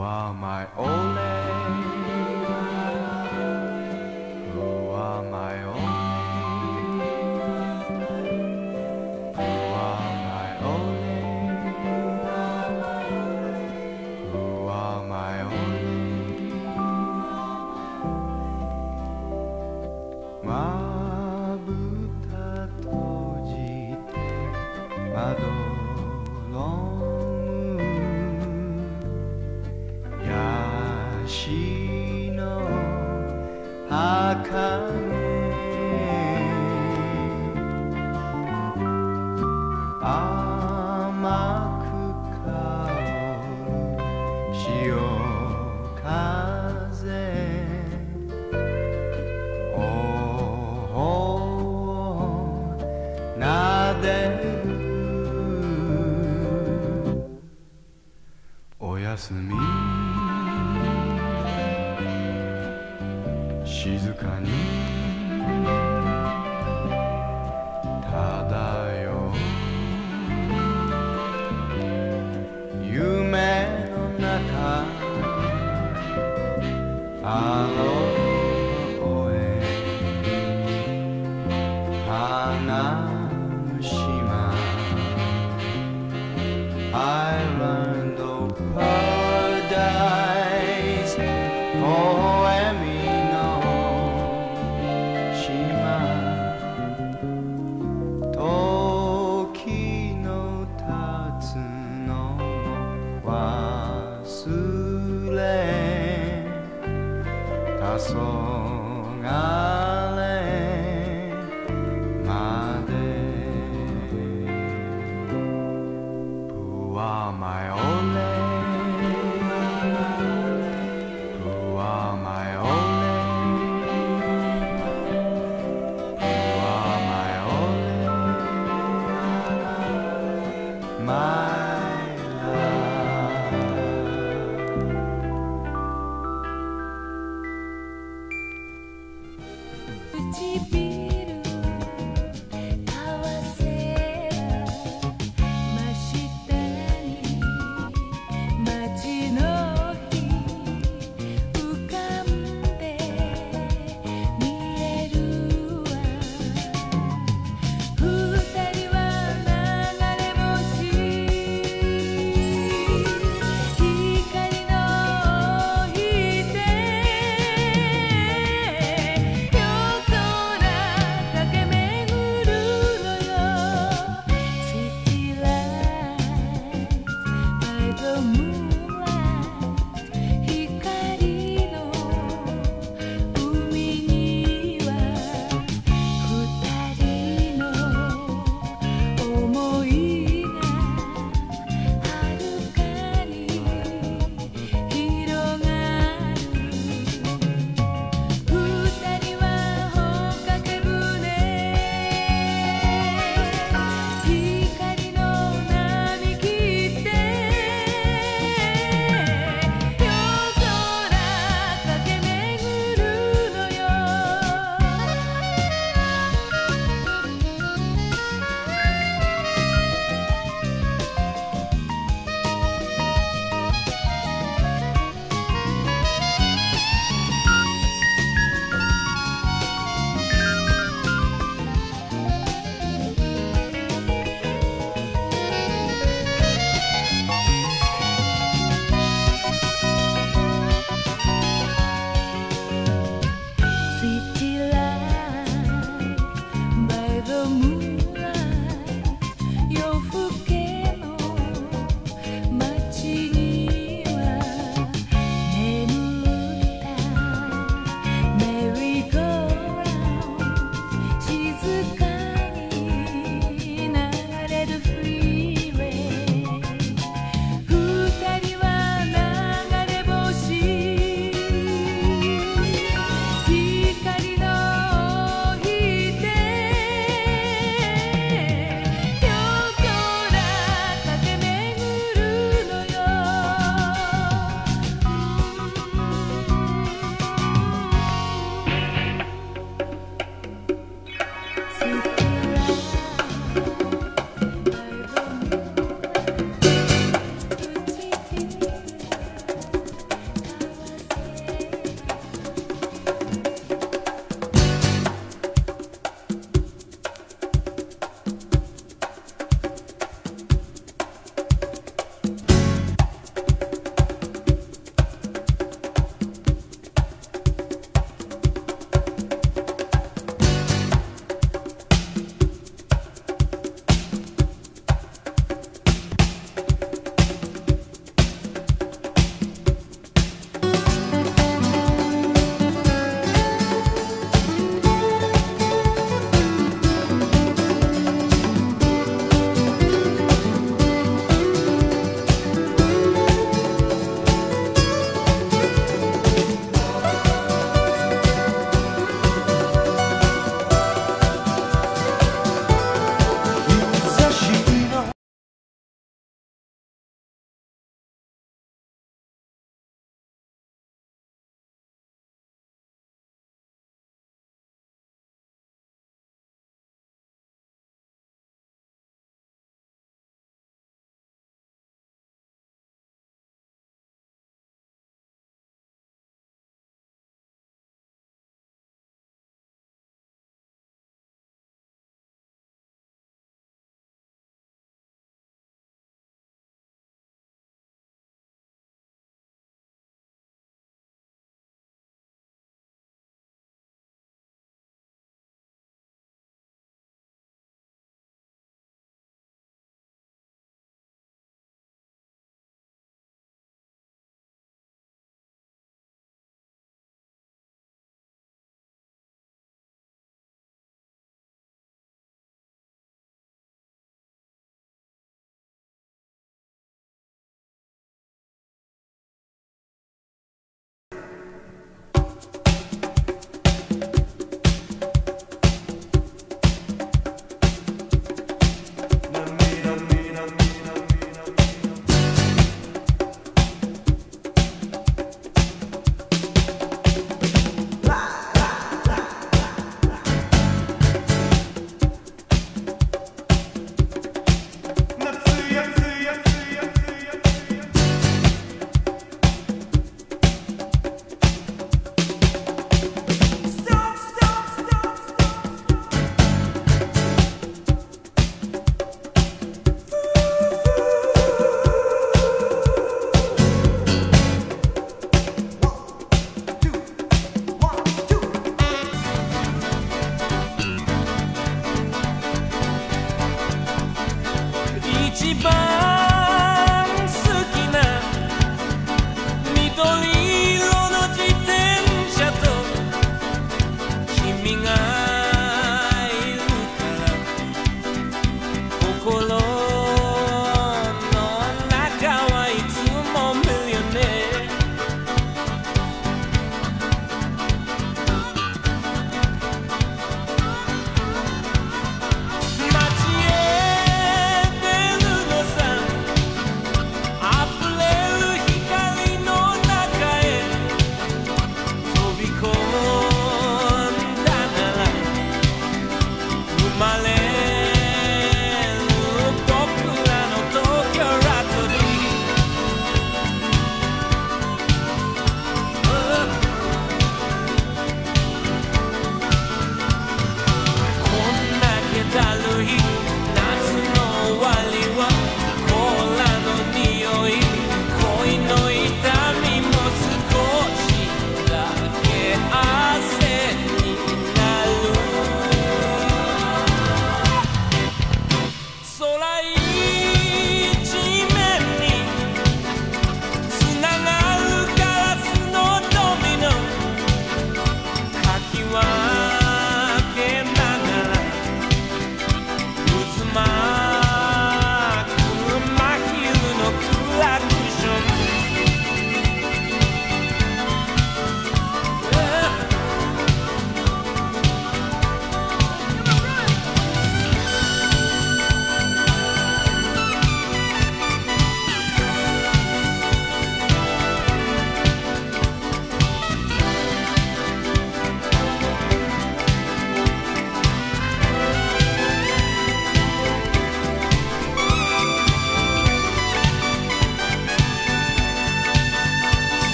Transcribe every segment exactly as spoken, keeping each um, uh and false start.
You are my only, you are my only, you are my only, you are my only. Mabuta tojite madoro. Yashi no hakane, amaku kaoru shio kaze, oho o naderu. Oyasumi. 静かに漂う夢の中、あの声花の島 Island of Paradise 微笑み Tasogare made. You are my only, you are my only, you are my only, my love.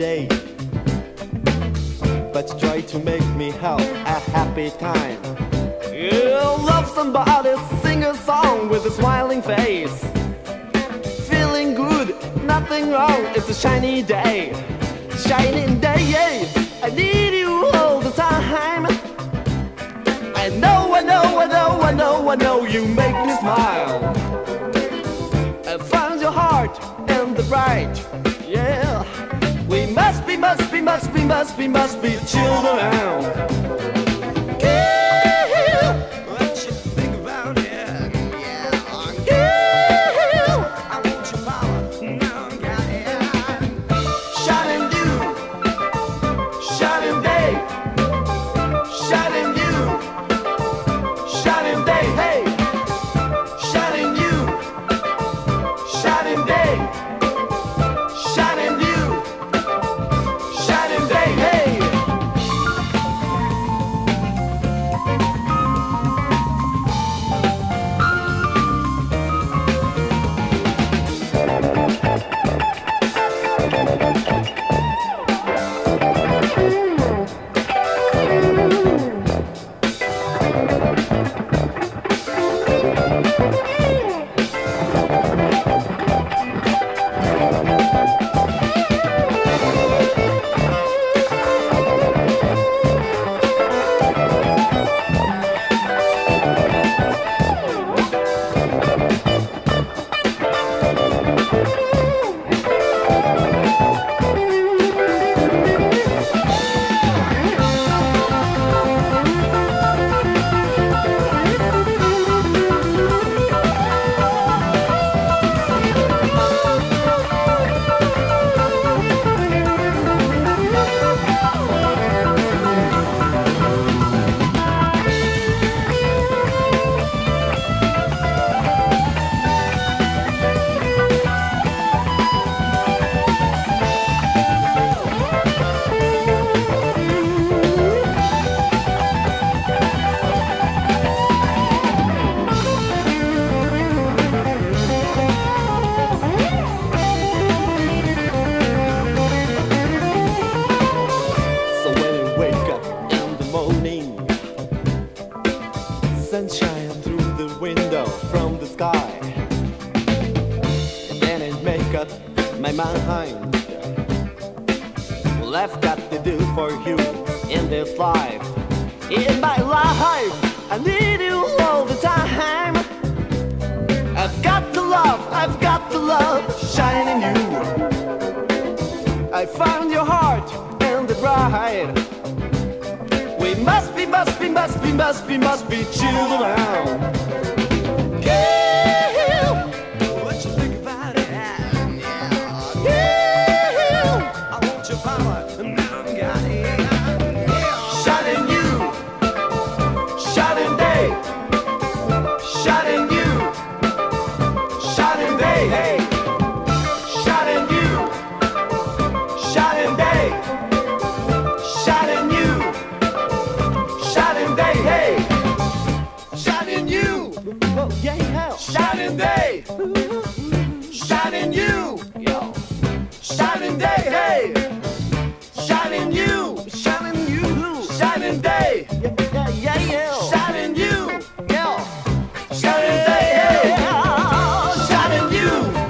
day, but try to make me have a happy time. Yeah, love somebody, sing a song with a smiling face. Feeling good, nothing wrong, it's a shiny day. Shining day, I need you all the time. I know, I know, I know, I know, I know you make me smile. I found your heart and the bright, yeah. We must be, must be, must be, must be, must be children now. Sunshine through the window from the sky, and then I make up my mind. Well, I've got to do for you in this life. In my life, I need you all the time. I've got the love, I've got the love shining you. I found your heart and the bride. We must be, must be, must be, must be, must be children now. Shining day, shining you, yo. Shining day, hey, shining you, shining you, shining day, yeah, yeah, yeah. Shining you, yo, shining day, hey, shining you.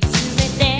全て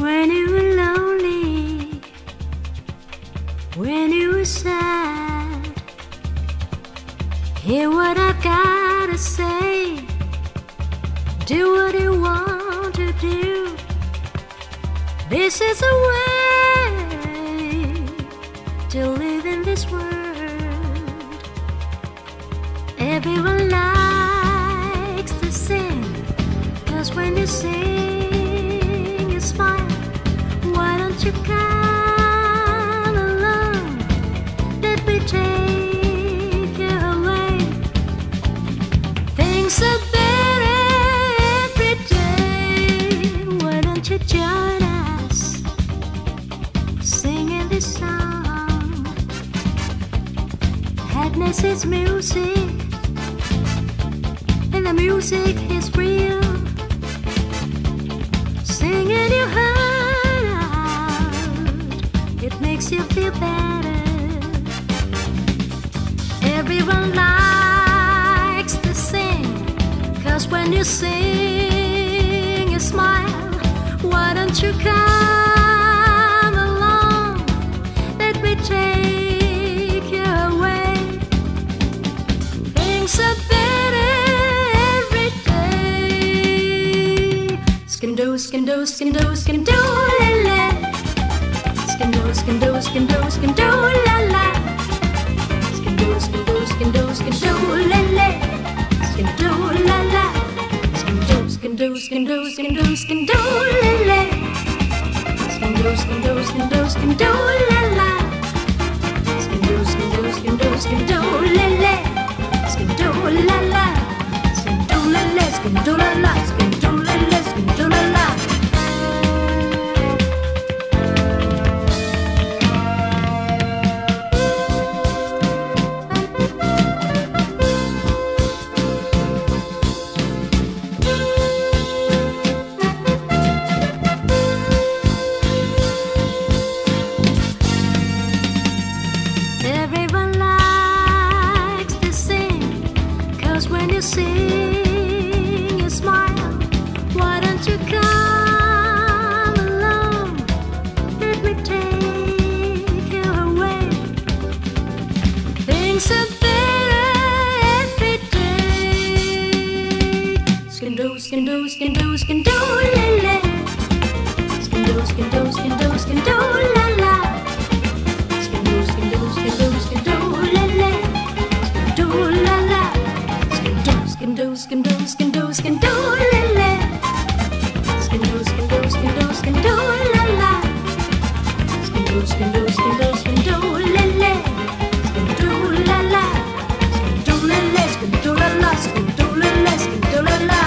when you were lonely, when you were sad. Hear what I've gotta say, do what you want to do. This is the way to live in this world. Everyone likes to sing, 'cause when you sing, you smile. Why don't you come along? Let me take you away. Things are better every day. Why don't you join us, singing this song? Happiness is music, and the music is real. Sing in your heart, it makes you feel better. Everyone likes to sing, 'cause when you sing, you smile. Why don't you come along? Let me take you away. Things are better every day. Skin-do, skin-do, skin-do, skin-do, la-la. Skin-do, skin-do, skin-do, skin-do, la-la. Skin-do, skin-do, skin-do, skin-do, la-la. Skin-do, la-la. Skin-do, skin-do, skin-do, skin-do, skin-do, la-la. Skin-do, skin-do, skin-do, skin-do, la-la. Skin-do, skin-do, skin-do, skin-do, la-la. Skin-do, la-la. Skin-do, la-la. Skin-do, la-la. Skin-do, la-la. Skin-do, la-la. Sing, you smile. Why don't you come along? Let me take you away. Things are better every day. Skin-do, skin-do, skin-do, skin-do, la-la. Skin-do, skin-do, skin-do, skin-do, la-la. Skin-do, skin-do, skin-do, skin-do, la-la. Skin-do, la-la. Skin-do, skin-do, skin-do, skin-do, la-la. Skin-do, skin-do, skin-do, skin-do, la-la. Skin-do, skin-do, skin-do, skin-do, la-la. Skin-do, la-la. Skin-do, la-la. Skin-do, la-la. Skin-do, la-la. Skin-do, la-la.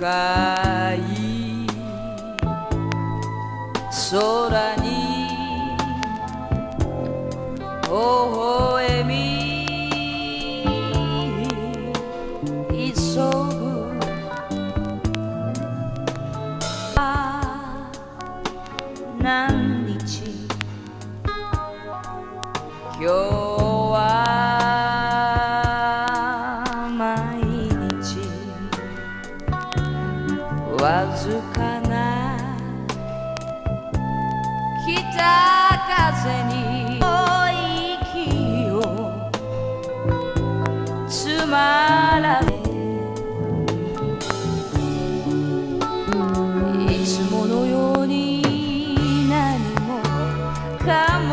深い空に微笑み急ぐああ何日今日は毎日わずかな北風に息をつまらないいつものように何もかも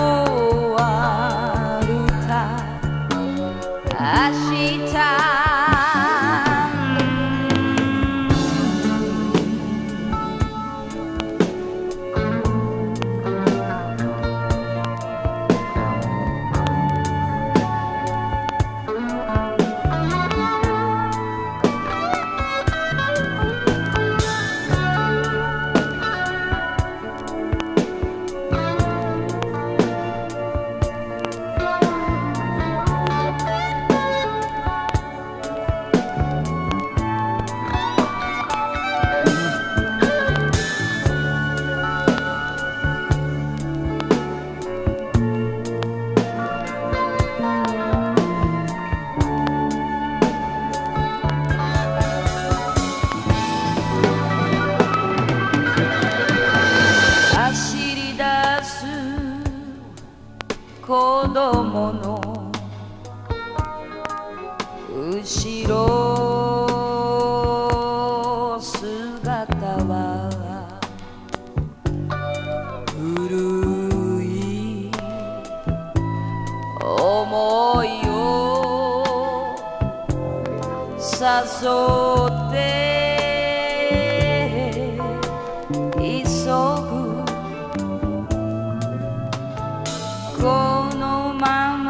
子供の後ろ姿は古い思いを誘って急ぐこのまま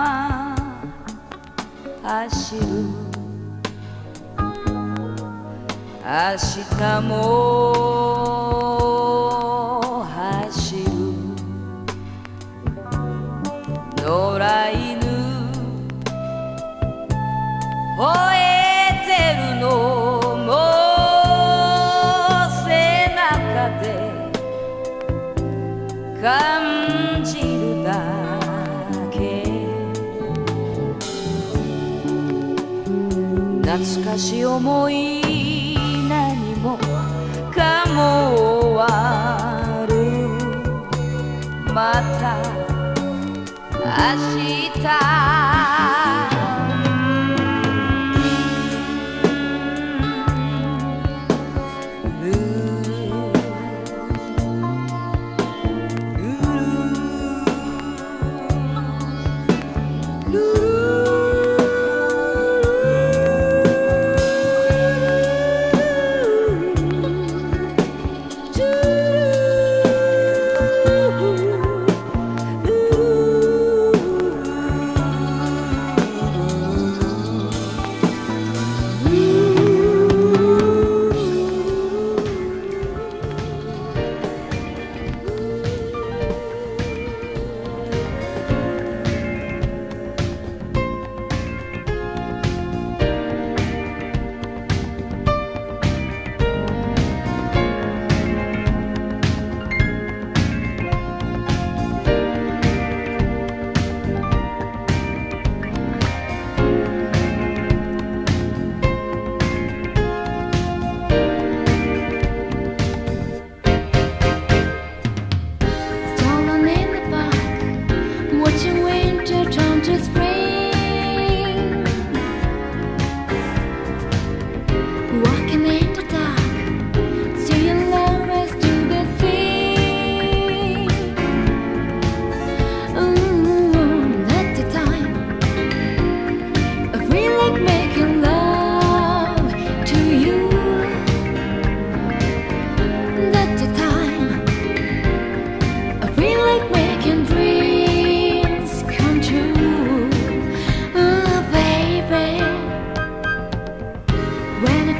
走る明日も走る野良犬吠えてるのも背中で感じるだ懐かしい思い何もかも終わるまた明日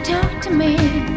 Talk to me.